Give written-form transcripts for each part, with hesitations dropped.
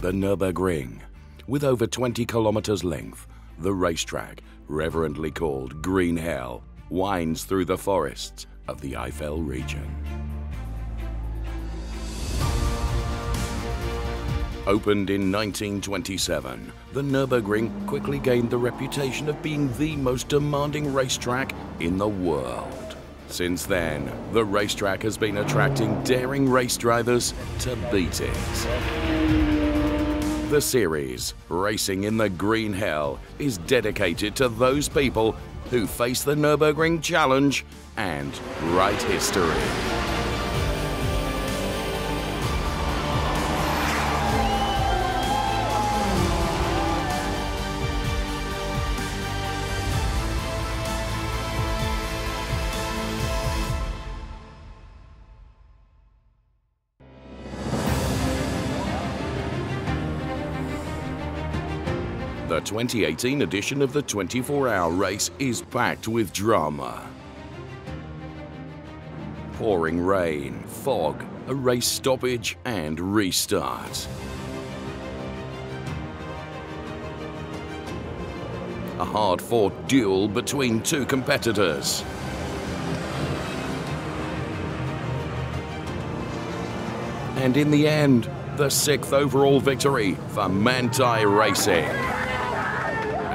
the Nürburgring. With over 20 kilometers length, the racetrack, reverently called Green Hell, winds through the forests of the Eifel region. Opened in 1927, the Nürburgring quickly gained the reputation of being the most demanding racetrack in the world. Since then, the racetrack has been attracting daring race drivers to beat it. The series, Racing in the Green Hell, is dedicated to those people who face the Nürburgring challenge and write history. The 2018 edition of the 24-hour race is packed with drama. Pouring rain, fog, a race stoppage and restart. A hard-fought duel between two competitors. And in the end, the 6th overall victory for Manthey Racing.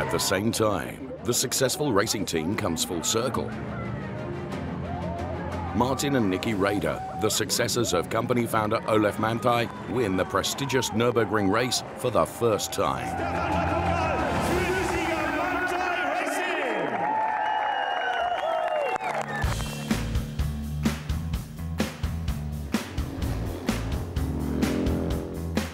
At the same time, the successful racing team comes full circle. Martin and Nicki Rader, the successors of company founder Olaf Manthey, win the prestigious Nürburgring race for the first time.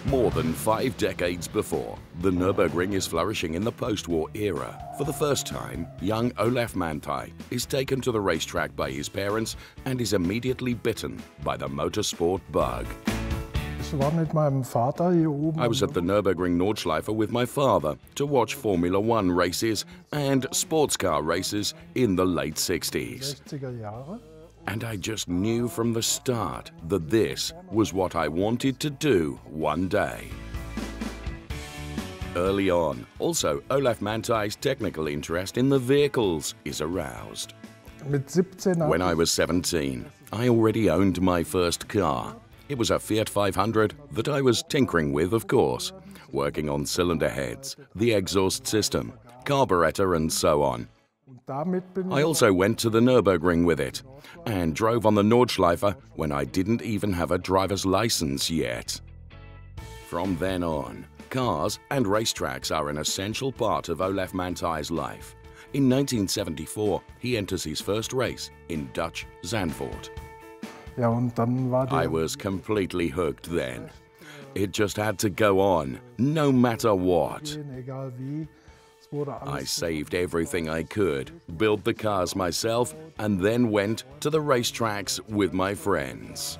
More than 5 decades before, the Nürburgring is flourishing in the post-war era. For the first time, young Olaf Manthey is taken to the racetrack by his parents and is immediately bitten by the motorsport bug. I was at the Nürburgring Nordschleife with my father to watch Formula One races and sports car races in the late 60s. And I just knew from the start that this was what I wanted to do one day. Early on, also Olaf Manthey's technical interest in the vehicles is aroused. When I was 17, I already owned my first car. It was a Fiat 500 that I was tinkering with, of course, working on cylinder heads, the exhaust system, carburetor and so on. I also went to the Nürburgring with it and drove on the Nordschleife when I didn't even have a driver's license yet. From then on, cars and racetracks are an essential part of Olaf Manthey's life. In 1974, he enters his first race in Dutch Zandvoort. I was completely hooked then. It just had to go on, no matter what. I saved everything I could, built the cars myself, and then went to the racetracks with my friends.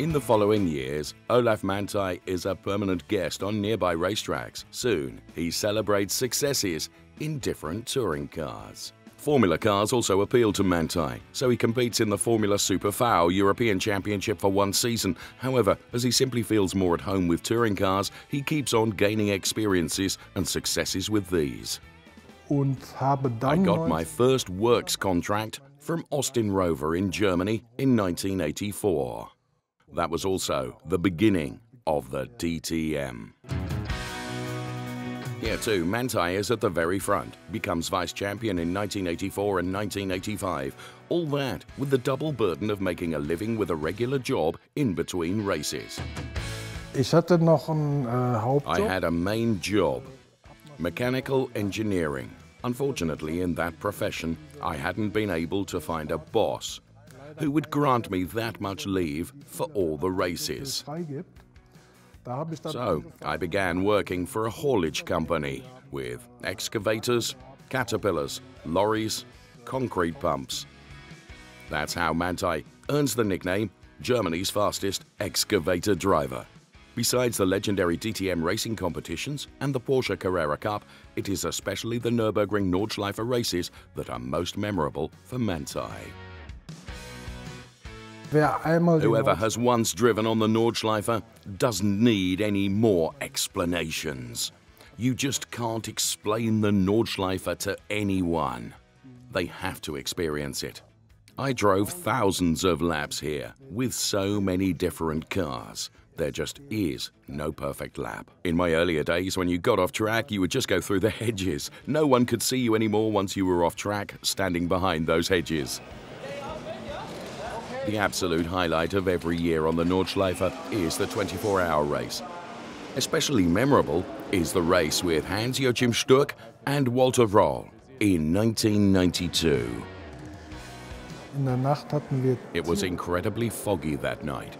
In the following years, Olaf Manthey is a permanent guest on nearby racetracks. Soon, he celebrates successes in different touring cars. Formula cars also appeal to Manthey, so he competes in the Formula Super Cup European Championship for one season. However, as he simply feels more at home with touring cars, he keeps on gaining experiences and successes with these. I got my first works contract from Austin Rover in Germany in 1984. That was also the beginning of the DTM. Here too, Manthey is at the very front, becomes vice-champion in 1984 and 1985. All that with the double burden of making a living with a regular job in between races. I had a main job. Mechanical engineering. Unfortunately, in that profession, I hadn't been able to find a boss who would grant me that much leave for all the races. So I began working for a haulage company with excavators, caterpillars, lorries, concrete pumps. That's how Manthey earns the nickname Germany's fastest excavator driver. Besides the legendary DTM racing competitions and the Porsche Carrera Cup, it is especially the Nürburgring Nordschleife races that are most memorable for Manthey. Whoever has once driven on the Nordschleife doesn't need any more explanations. You just can't explain the Nordschleife to anyone. They have to experience it. I drove thousands of laps here with so many different cars. There just is no perfect lap. In my earlier days, when you got off track, you would just go through the hedges. No one could see you anymore once you were off track, standing behind those hedges. The absolute highlight of every year on the Nordschleife is the 24-hour race. Especially memorable is the race with Hans-Joachim Stuck and Walter Röhrl in 1992. It was incredibly foggy that night.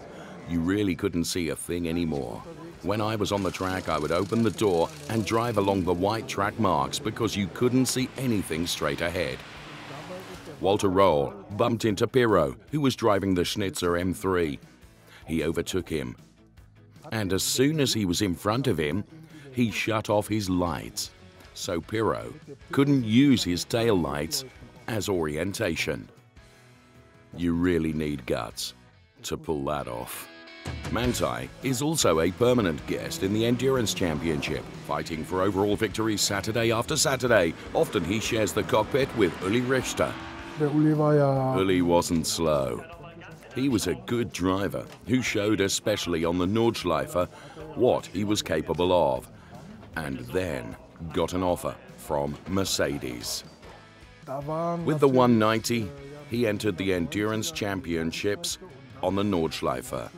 You really couldn't see a thing anymore. When I was on the track, I would open the door and drive along the white track marks because you couldn't see anything straight ahead. Walter Röhrl bumped into Pirro, who was driving the Schnitzer M3. He overtook him. And as soon as he was in front of him, he shut off his lights. So Pirro couldn't use his tail lights as orientation. You really need guts to pull that off. Manthey is also a permanent guest in the Endurance Championship, fighting for overall victories Saturday after Saturday. Often he shares the cockpit with Uli Richter. Uli wasn't slow. He was a good driver who showed, especially on the Nordschleife, what he was capable of, and then got an offer from Mercedes. With the 190, he entered the Endurance Championships on the Nordschleife.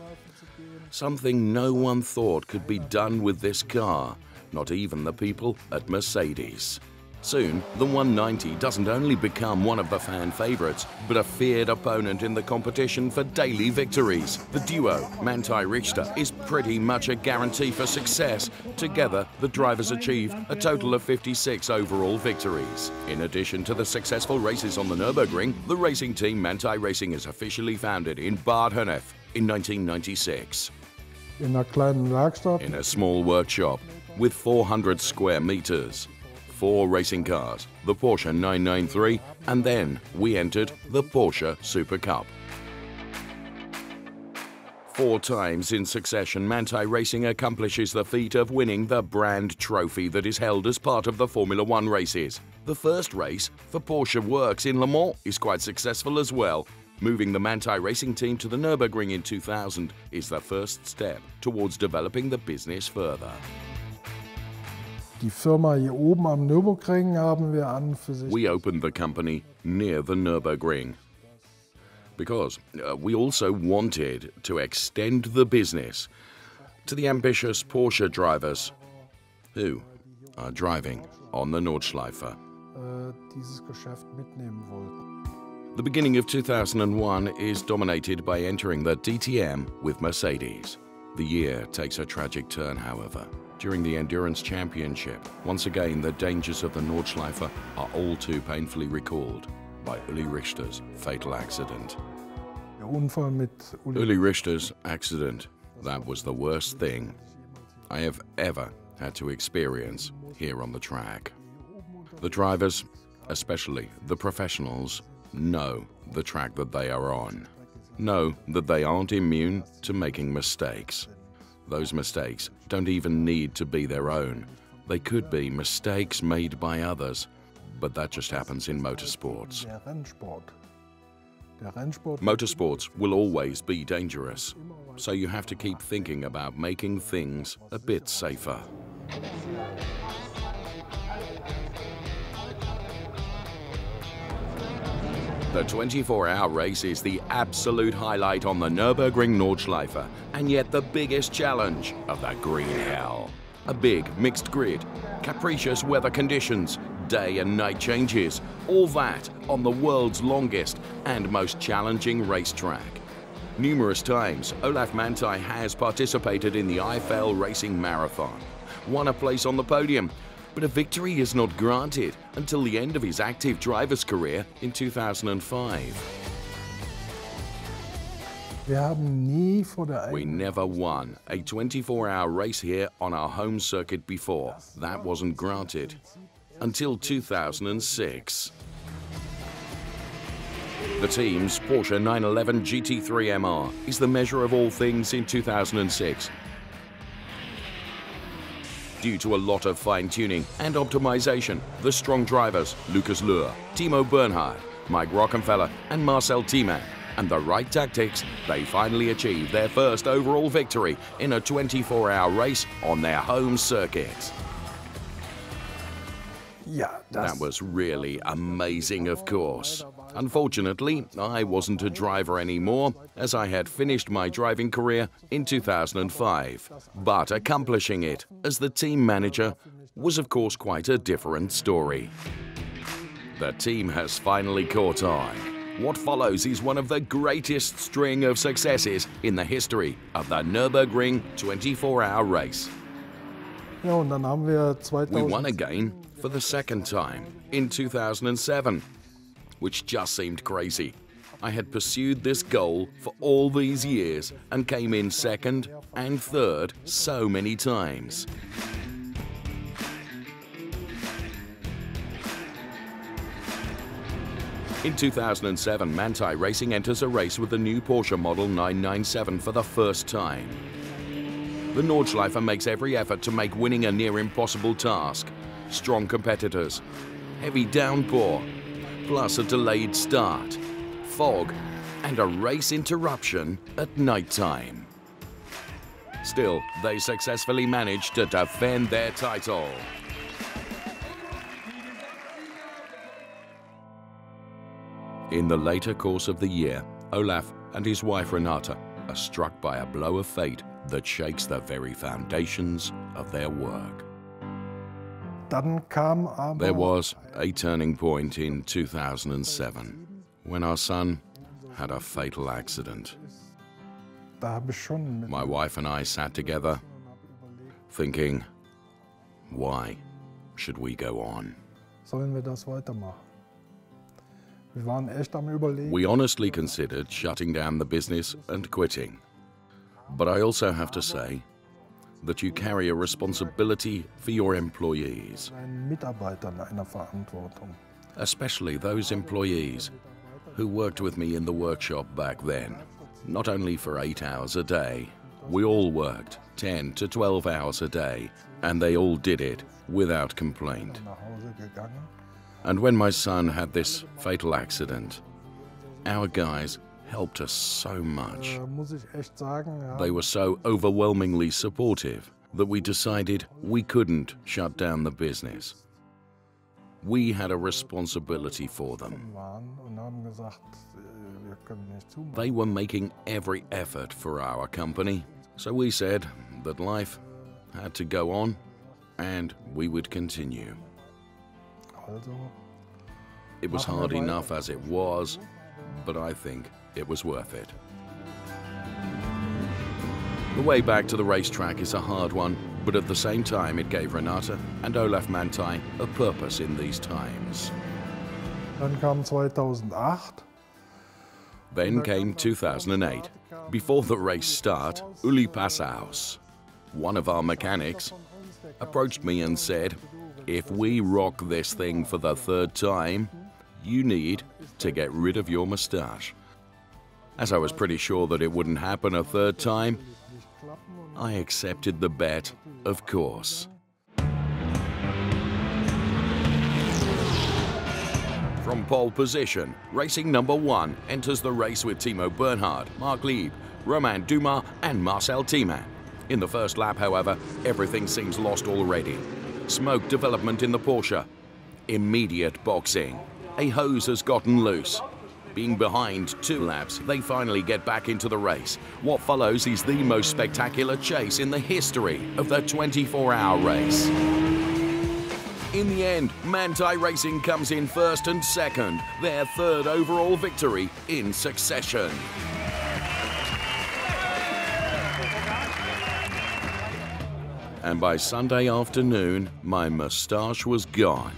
Something no one thought could be done with this car, not even the people at Mercedes. Soon, the 190 doesn't only become one of the fan favorites, but a feared opponent in the competition for daily victories. The duo, Manthey Richter, is pretty much a guarantee for success. Together, the drivers achieved a total of 56 overall victories. In addition to the successful races on the Nürburgring, the racing team Manthey Racing is officially founded in Bad Hönnef in 1996. In a small workshop with 400 square meters. 4 racing cars, the Porsche 993, and then we entered the Porsche Super Cup. 4 times in succession, Manthey Racing accomplishes the feat of winning the brand trophy that is held as part of the Formula One races. The first race for Porsche Works in Le Mans is quite successful as well. Moving the Manthey Racing team to the Nürburgring in 2000 is the first step towards developing the business further. We opened the company near the Nürburgring because we also wanted to extend the business to the ambitious Porsche drivers who are driving on the Nordschleife. The beginning of 2001 is dominated by entering the DTM with Mercedes. The year takes a tragic turn, however. During the Endurance Championship, once again the dangers of the Nordschleife are all too painfully recalled by Uli Richter's fatal accident. Uli Richter's accident, that was the worst thing I have ever had to experience here on the track. The drivers, especially the professionals, know the track that they are on, know that they aren't immune to making mistakes. Those mistakes don't even need to be their own. They could be mistakes made by others, but that just happens in motorsports. Motorsports will always be dangerous, so you have to keep thinking about making things a bit safer. The 24-hour race is the absolute highlight on the Nürburgring Nordschleife, and yet the biggest challenge of the green hell. A big mixed grid, capricious weather conditions, day and night changes, all that on the world's longest and most challenging racetrack. Numerous times, Olaf Manthey has participated in the Eifel Racing Marathon, won a place on the podium, but a victory is not granted until the end of his active driver's career in 2005. We never won a 24-hour race here on our home circuit before. That wasn't granted until 2006. The team's Porsche 911 GT3 MR is the measure of all things in 2006. Due to a lot of fine-tuning and optimization, the strong drivers Lucas Luhr, Timo Bernhard, Mike Rockenfeller and Marcel Tiemann, and the right tactics, they finally achieved their first overall victory in a 24-hour race on their home circuit. Yeah, that was really amazing, of course. Unfortunately, I wasn't a driver anymore, as I had finished my driving career in 2005. But accomplishing it as the team manager was, of course, quite a different story. The team has finally caught on. What follows is one of the greatest string of successes in the history of the Nürburgring 24-hour race. We won again for the second time in 2007, which just seemed crazy. I had pursued this goal for all these years and came in second and third so many times. In 2007, Manthey Racing enters a race with the new Porsche Model 997 for the first time. The Nordschleife makes every effort to make winning a near-impossible task. Strong competitors, heavy downpour, plus a delayed start, fog, and a race interruption at night time. Still, they successfully managed to defend their title. In the later course of the year, Olaf and his wife Renata are struck by a blow of fate that shakes the very foundations of their work. There was a turning point in 2007 when our son had a fatal accident. My wife and I sat together thinking, why should we go on? We honestly considered shutting down the business and quitting. But I also have to say that you carry a responsibility for your employees, especially those employees who worked with me in the workshop back then. Not only for 8 hours a day, we all worked 10 to 12 hours a day, and they all did it without complaint. And when my son had this fatal accident, our guys helped us so much. They were so overwhelmingly supportive that we decided we couldn't shut down the business. We had a responsibility for them. They were making every effort for our company, so we said that life had to go on and we would continue. It was hard enough as it was, but I think it was worth it. The way back to the racetrack is a hard one, but at the same time it gave Renata and Olaf Manthey a purpose in these times. Then came 2008. Before the race start, Uli Passaus, one of our mechanics, approached me and said, if we rock this thing for the third time, you need to get rid of your moustache. As I was pretty sure that it wouldn't happen a third time, I accepted the bet, of course. From pole position, racing number one enters the race with Timo Bernhard, Marc Lieb, Romain Dumas and Marcel Tiemann. In the first lap, however, everything seems lost already. Smoke development in the Porsche. Immediate boxing. A hose has gotten loose. Being behind 2 laps, they finally get back into the race. What follows is the most spectacular chase in the history of the 24-hour race. In the end, Manthey Racing comes in first and second, their third overall victory in succession. And by Sunday afternoon, my moustache was gone.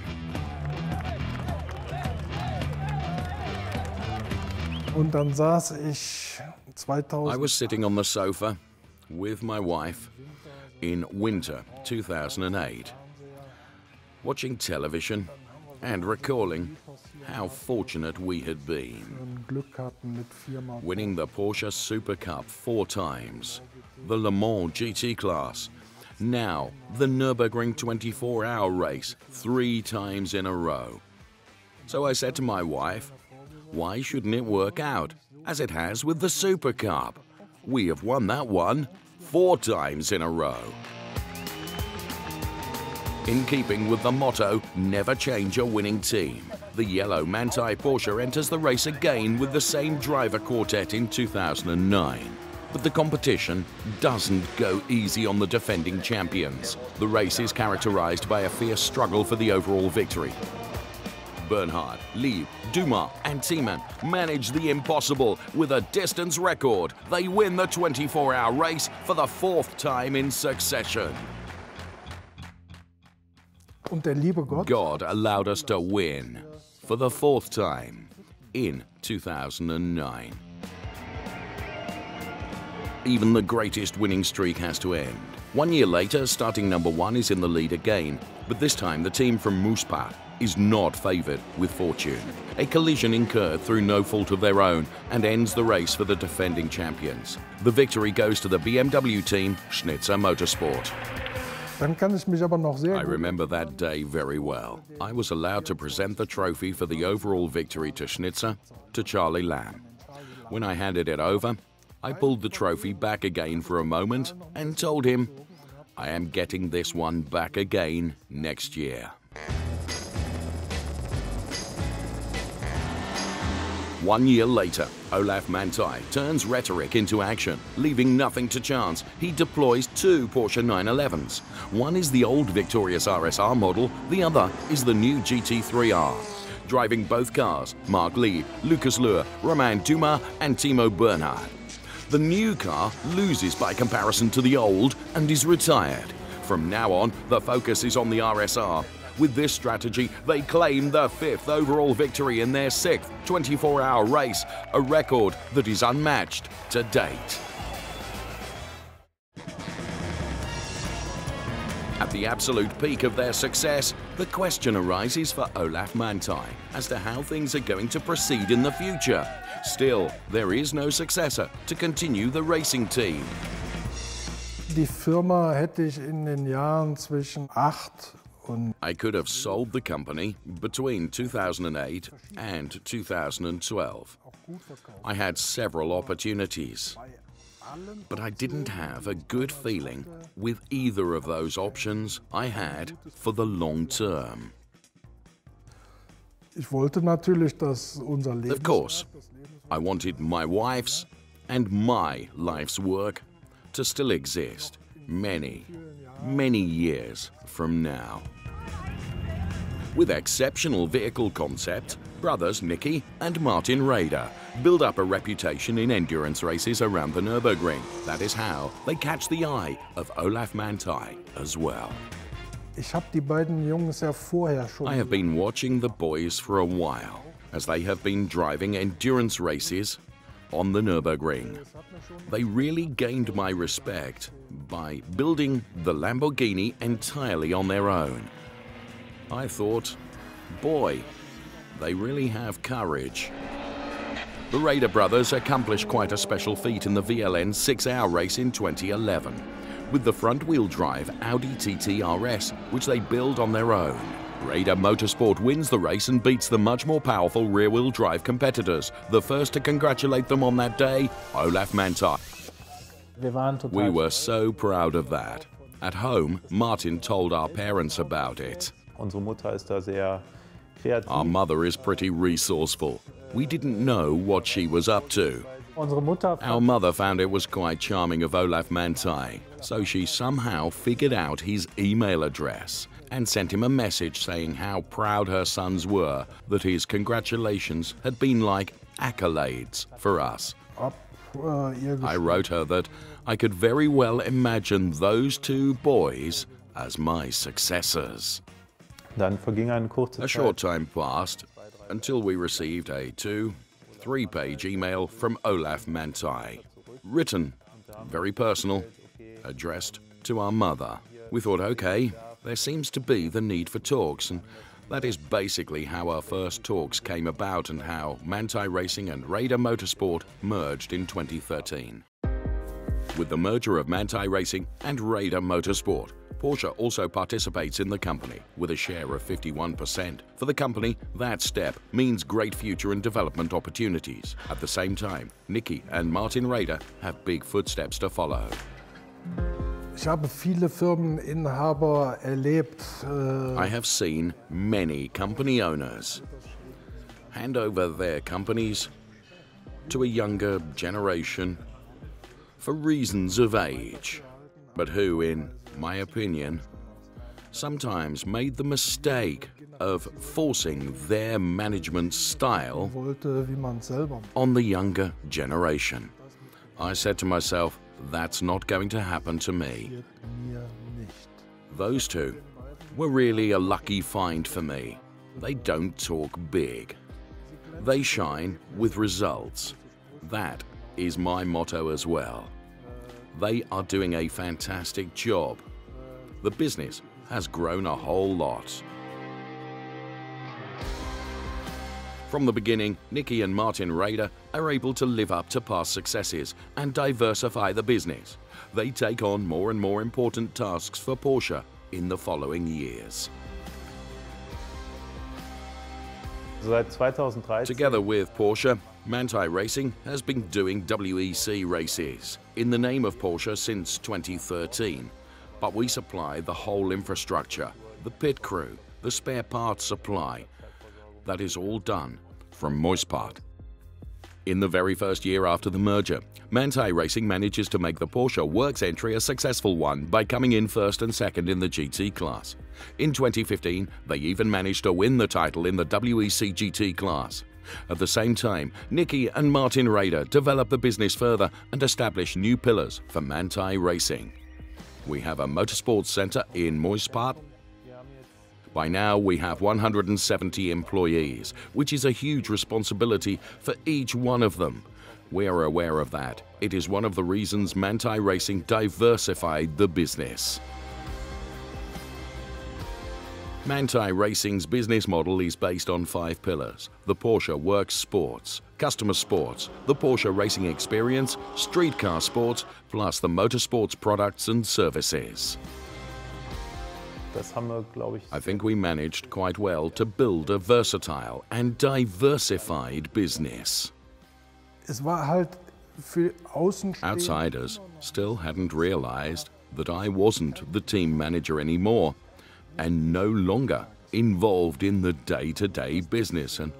I was sitting on the sofa with my wife in winter 2008, watching television, and recalling how fortunate we had been. Winning the Porsche Super Cup 4 times, the Le Mans GT class, now the Nürburgring 24-hour race 3 times in a row. So I said to my wife, why shouldn't it work out as it has with the Super Cup? We have won that one 4 times in a row. In keeping with the motto, never change a winning team, the yellow Manthey Porsche enters the race again with the same driver quartet in 2009. But the competition doesn't go easy on the defending champions. The race is characterized by a fierce struggle for the overall victory. Bernhard, Lieb, Dumas and Tiemann manage the impossible with a distance record. They win the 24-hour race for the 4th time in succession. God allowed us to win for the 4th time in 2009. Even the greatest winning streak has to end. 1 year later, starting number 1 is in the lead again, but this time the team from Mouspat is not favoured with fortune. A collision incurred through no fault of their own and ends the race for the defending champions. The victory goes to the BMW team, Schnitzer Motorsport. I remember that day very well. I was allowed to present the trophy for the overall victory to Schnitzer, to Charlie Lamb. When I handed it over, I pulled the trophy back again for a moment and told him, I am getting this one back again next year. 1 year later, Olaf Manthey turns rhetoric into action, leaving nothing to chance. He deploys 2 Porsche 911s. One is the old victorious RSR model, the other is the new GT3R. Driving both cars, Marc Lieb, Lucas Luhr, Romain Dumas and Timo Bernhard. The new car loses by comparison to the old and is retired. From now on, the focus is on the RSR. With this strategy, they claim the 5th overall victory in their 6th 24-hour race, a record that is unmatched to date. At the absolute peak of their success, the question arises for Olaf Manthey as to how things are going to proceed in the future. Still, there is no successor to continue the racing team. I could have sold the company between 2008 and 2012. I had several opportunities, but I didn't have a good feeling with either of those options I had for the long term. Of course, I wanted my wife's and my life's work to still exist many years from now. With exceptional vehicle concepts, brothers Nicki and Martin Rader build up a reputation in endurance races around the Nürburgring. That is how they catch the eye of Olaf Manthey as well. I have been watching the boys for a while as they have been driving endurance races on the Nürburgring. They really gained my respect by building the Lamborghini entirely on their own. I thought, boy, they really have courage. The Rader brothers accomplished quite a special feat in the VLN 6-hour race in 2011 with the front-wheel drive Audi TT RS, which they build on their own. Rader Motorsport wins the race and beats the much more powerful rear-wheel drive competitors. The first to congratulate them on that day, Olaf Manthey. We were so proud of that. At home, Martin told our parents about it. Our mother is pretty resourceful. We didn't know what she was up to. Our mother found it was quite charming of Olaf Manthey, so she somehow figured out his email address and sent him a message saying how proud her sons were, that his congratulations had been like accolades for us. I wrote her that I could very well imagine those 2 boys as my successors. A short time passed until we received a 2-3-page email from Olaf Manthey, written, very personal, addressed to our mother. We thought, okay, there seems to be the need for talks, and That is basically how our first talks came about and how Manthey Racing and Rader Motorsport merged in 2013. With the merger of Manthey Racing and Rader Motorsport, Porsche also participates in the company with a share of 51%. For the company, that step means great future and development opportunities. At the same time, Nicki and Martin Rader have big footsteps to follow. I have seen many company owners hand over their companies to a younger generation for reasons of age, but who, in my opinion, sometimes made the mistake of forcing their management style on the younger generation. I said to myself, that's not going to happen to me. Those two were really a lucky find for me. They don't talk big. They shine with results. That is my motto as well. They are doing a fantastic job. The business has grown a whole lot. From the beginning, Nicki and Martin Rader are able to live up to past successes and diversify the business. They take on more and more important tasks for Porsche in the following years. Together with Porsche, Manthey Racing has been doing WEC races in the name of Porsche since 2013, but we supply the whole infrastructure, the pit crew, the spare parts supply. That is all done from Moispart. In the very first year after the merger, Manthey Racing manages to make the Porsche Works entry a successful one by coming in first and second in the GT class. In 2015, they even managed to win the title in the WEC GT class. At the same time, Nicki and Martin Rader develop the business further and establish new pillars for Manthey Racing. We have a motorsports centre in Moispart. By now, we have 170 employees, which is a huge responsibility for each one of them. We are aware of that. It is one of the reasons Manthey Racing diversified the business. Manthey Racing's business model is based on 5 pillars: the Porsche Works Sports, Customer Sports, the Porsche Racing Experience, Streetcar Sports, plus the Motorsports products and services. I think we managed quite well to build a versatile and diversified business. Outsiders still hadn't realized that I wasn't the team manager anymore and no longer involved in the day-to-day business, and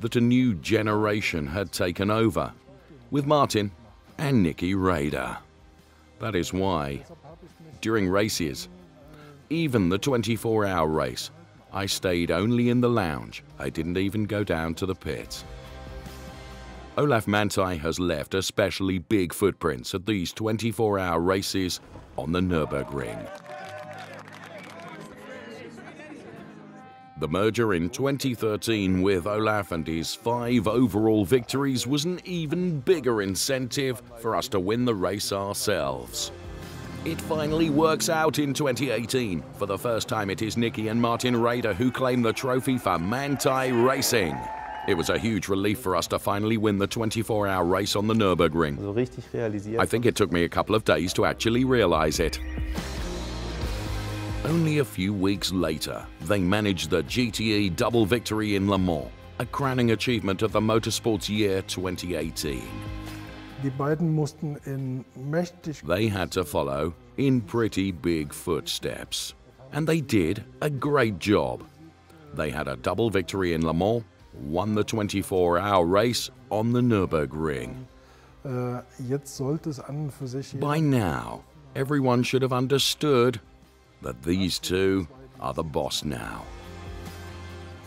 that a new generation had taken over with Martin and Nicki Rader. That is why, during races, even the 24-hour race, I stayed only in the lounge. I didn't even go down to the pits. Olaf Manthey has left especially big footprints at these 24-hour races on the Nürburgring. The merger in 2013 with Olaf and his 5 overall victories was an even bigger incentive for us to win the race ourselves. It finally works out in 2018. For the first time, it is Nicki and Martin Rader who claim the trophy for Manthey Racing. It was a huge relief for us to finally win the 24-hour race on the Nürburgring. I think it took me a couple of days to actually realize it. Only a few weeks later, they managed the GTE double victory in Le Mans, a crowning achievement of the motorsports year 2018. They had to follow in pretty big footsteps, and they did a great job. They had a double victory in Le Mans, won the 24-hour race on the Nürburgring. By now, everyone should have understood that these two are the boss now.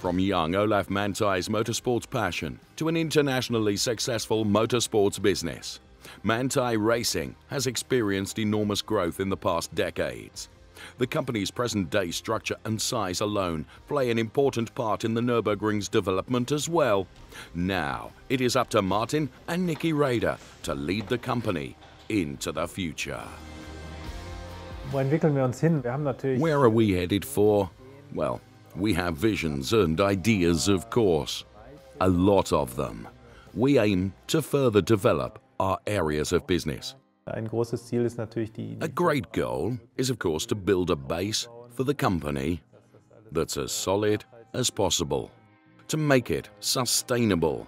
From young Olaf Manthey's motorsports passion to an internationally successful motorsports business, Manthey Racing has experienced enormous growth in the past decades. The company's present-day structure and size alone play an important part in the Nürburgring's development as well. Now it is up to Martin and Nicki Rader to lead the company into the future. Where are we headed for? Well, We have visions and ideas, of course, a lot of them. We aim to further develop our areas of business. A great goal is, of course, to build a base for the company that's as solid as possible, to make it sustainable,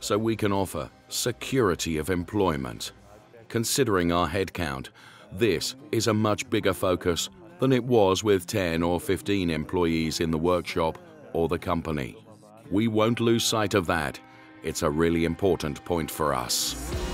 so we can offer security of employment. Considering our headcount, this is a much bigger focus than it was with 10 or 15 employees in the workshop or the company. We won't lose sight of that. It's a really important point for us.